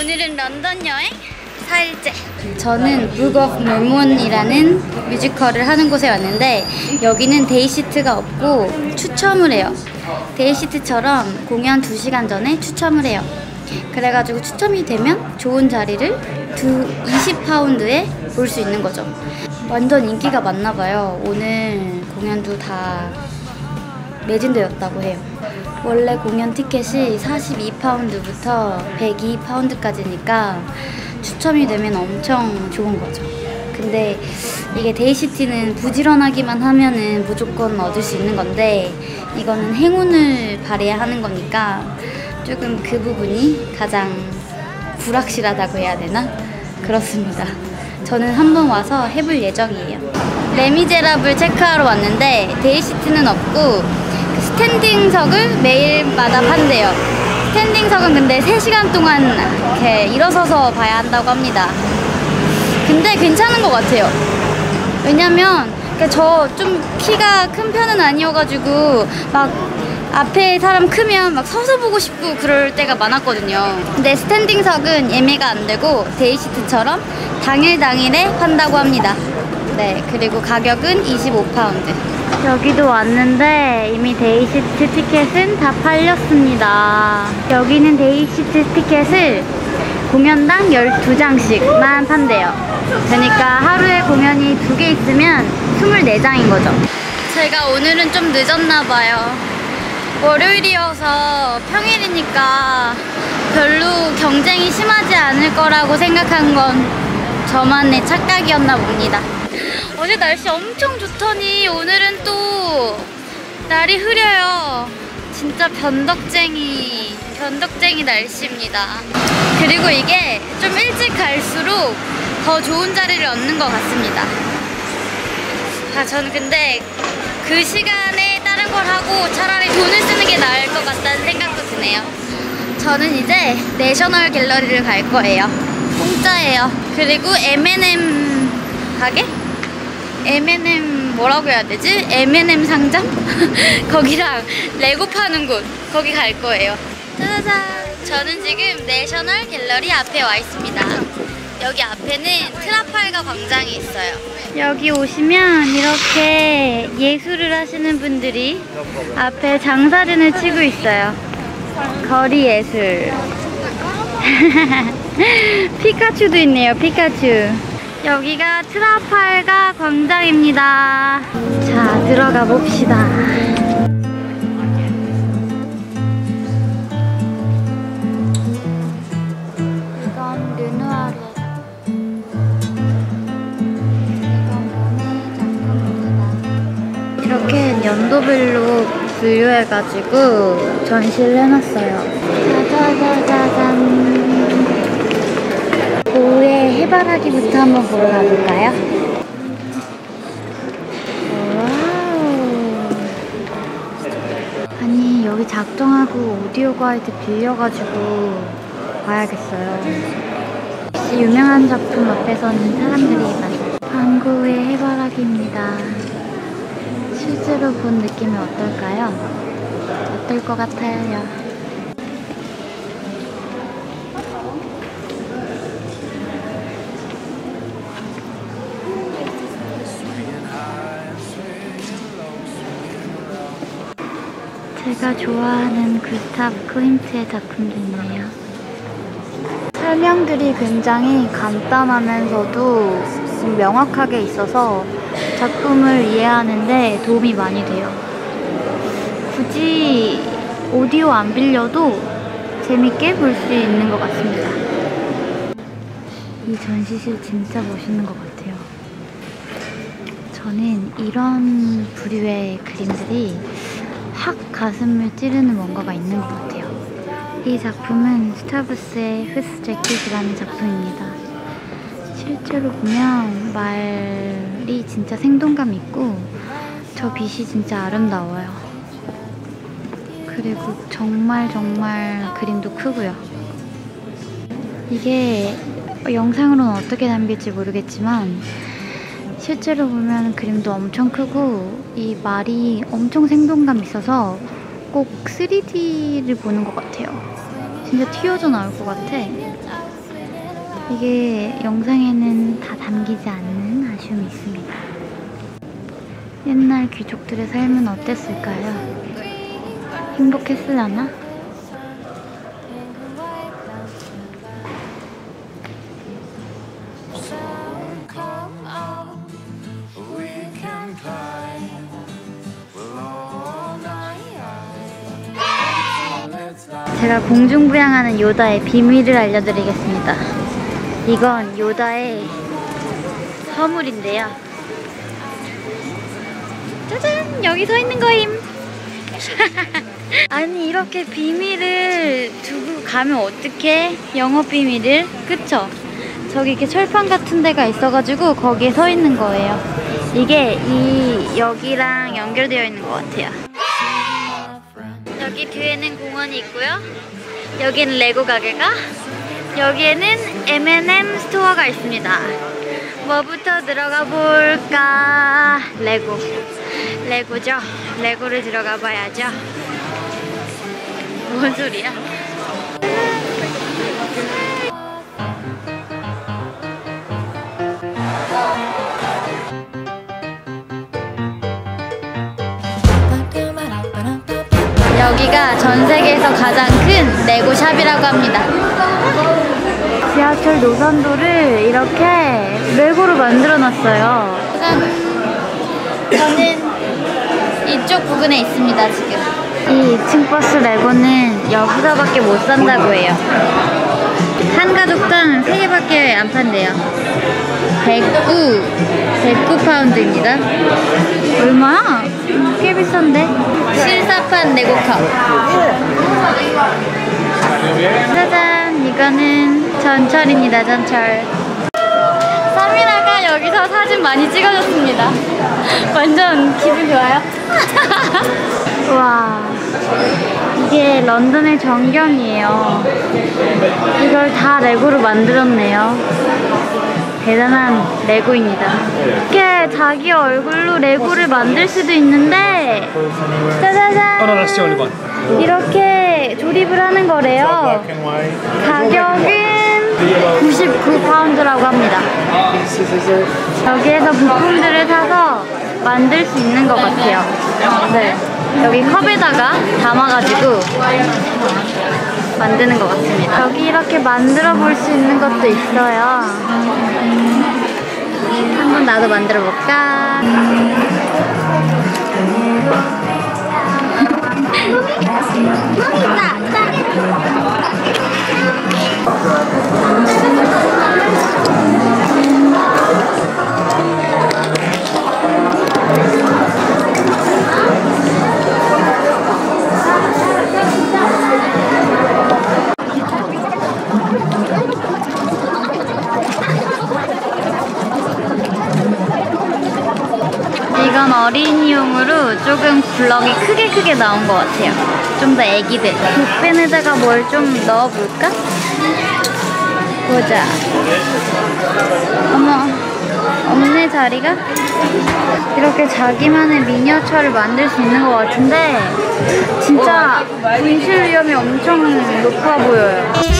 오늘은 런던 여행 4일째. 저는 북 오브 몰몬이라는 뮤지컬을 하는 곳에 왔는데, 여기는 데이시트가 없고 추첨을 해요. 데이시트처럼 공연 2시간 전에 추첨을 해요. 그래가지고 추첨이 되면 좋은 자리를 20파운드에 볼 수 있는 거죠. 완전 인기가 많나봐요. 오늘 공연도 다 매진되었다고 해요. 원래 공연 티켓이 42파운드부터 102파운드까지니까 추첨이 되면 엄청 좋은 거죠. 근데 이게 데이시티는 부지런하기만 하면은 무조건 얻을 수 있는 건데, 이거는 행운을 발휘해야 하는 거니까 조금 그 부분이 가장 불확실하다고 해야 되나? 그렇습니다. 저는 한번 와서 해볼 예정이에요. 레미제라블 체크하러 왔는데 데이시트는 없고 스탠딩석을 매일마다 판대요. 스탠딩석은 근데 3시간 동안 이렇게 일어서서 봐야 한다고 합니다. 근데 괜찮은 것 같아요. 왜냐면 저 좀 키가 큰 편은 아니어가지고 막 앞에 사람 크면 막 서서 보고 싶고 그럴 때가 많았거든요. 근데 스탠딩석은 예매가 안 되고 데이시트처럼 당일에 판다고 합니다. 네, 그리고 가격은 25파운드. 여기도 왔는데 이미 데이시트 티켓은 다 팔렸습니다. 여기는 데이시트 티켓을 공연당 12장씩만 판대요. 그러니까 하루에 공연이 2개 있으면 24장인 거죠. 제가 오늘은 좀 늦었나봐요. 월요일이어서 평일이니까 별로 경쟁이 심하지 않을 거라고 생각한 건 저만의 착각이었나 봅니다. 어제 날씨 엄청 좋더니 오늘은 또 날이 흐려요. 진짜 변덕쟁이 날씨입니다. 그리고 이게 좀 일찍 갈수록 더 좋은 자리를 얻는 것 같습니다. 저는 근데 그 시간에 다른 걸 하고 차라리 돈을 쓰는 게 나을 것 같다는 생각도 드네요. 저는 이제 내셔널 갤러리를 갈 거예요. 공짜예요. 그리고 M&M 가게? M&M 뭐라고 해야 되지? M&M 상점? 거기랑 레고 파는 곳, 거기 갈 거예요. 짜자잔! 저는 지금 내셔널 갤러리 앞에 와 있습니다. 여기 앞에는 트라팔가 광장이 있어요. 여기 오시면 이렇게 예술을 하시는 분들이 앞에 장사진을 치고 있어요. 거리 예술. 피카츄도 있네요. 피카츄. 여기가 트라팔가 광장입니다. 자, 들어가 봅시다. 이건 르누아르. 이렇게 연도별로 분류해가지고 전시를 해놨어요. 짜자자자잔. 고의 해바라기부터 한번 보러 가볼까요? 와우. 아니, 여기 작정하고 오디오 가이드 빌려가지고 와야겠어요. 역시 유명한 작품 앞에서는 사람들이 많아요. 광고의 해바라기입니다. 실제로 본 느낌이 어떨까요? 어떨 것 같아요? 제가 좋아하는 구스타브 클림트의 작품도 있네요. 설명들이 굉장히 간단하면서도 명확하게 있어서 작품을 이해하는데 도움이 많이 돼요. 굳이 오디오 안 빌려도 재밌게 볼 수 있는 것 같습니다. 이 전시실 진짜 멋있는 것 같아요. 저는 이런 부류의 그림들이 확 가슴을 찌르는 뭔가가 있는 것 같아요. 이 작품은 스타브스의 후스 재킷이라는 작품입니다. 실제로 보면 말이 진짜 생동감 있고 저 빛이 진짜 아름다워요. 그리고 정말 그림도 크고요. 이게 영상으로는 어떻게 담길지 모르겠지만 실제로 보면 그림도 엄청 크고 이 말이 엄청 생동감 있어서 꼭 3D를 보는 것 같아요. 진짜 튀어져 나올 것 같아. 이게 영상에는 다 담기지 않는 아쉬움이 있습니다. 옛날 귀족들의 삶은 어땠을까요? 행복했으려나? 제가 공중부양하는 요다의 비밀을 알려드리겠습니다. 이건 요다의 허물인데요. 짜잔! 여기 서 있는 거임! 아니 이렇게 비밀을 두고 가면 어떡해? 영업 비밀을? 그쵸? 저기 이렇게 철판 같은 데가 있어가지고 거기에 서 있는 거예요. 이게 이 여기랑 연결되어 있는 것 같아요. 여기 뒤에는 공원이 있고요. 여기는 레고 가게가, 여기에는 M&M 스토어가 있습니다. 뭐부터 들어가 볼까? 레고죠. 레고를 들어가 봐야죠. 뭔 소리야? 여기가 전세계에서 가장 큰 레고 샵이라고 합니다. 지하철 노선도를 이렇게 레고로 만들어놨어요. 저는 이쪽 부근에 있습니다. 지금 이 2층 버스 레고는 여기서밖에 못 산다고 해요. 한 가족당 3개밖에 안 판대요. 109파운드입니다 얼마? 꽤 비싼데? 실사판 레고컵. 짜잔! 이거는 전철입니다. 전철. 사미라가 여기서 사진 많이 찍어줬습니다. 완전 기분 좋아요? 와, 이게 런던의 전경이에요. 이걸 다 레고로 만들었네요. 대단한 레고입니다. 이렇게 자기 얼굴로 레고를 만들 수도 있는데, 짜자잔! 이렇게 조립을 하는 거래요. 가격은 99파운드라고 합니다. 여기에서 부품들을 사서 만들 수 있는 것 같아요. 네, 여기 컵에다가 담아가지고 만드는 것 같습니다. 여기 이렇게 만들어 볼 수 있는 것도 있어요. 한번 나도 만들어 볼까? 이건 어린이용으로 조금 블럭이 크게 나온 것 같아요. 좀 더 애기들. 붓펜에다가 뭘 좀 넣어볼까? 보자. 어머, 없네 자리가? 이렇게 자기만의 미니어처를 만들 수 있는 것 같은데 진짜 분실 위험이 엄청 높아 보여요.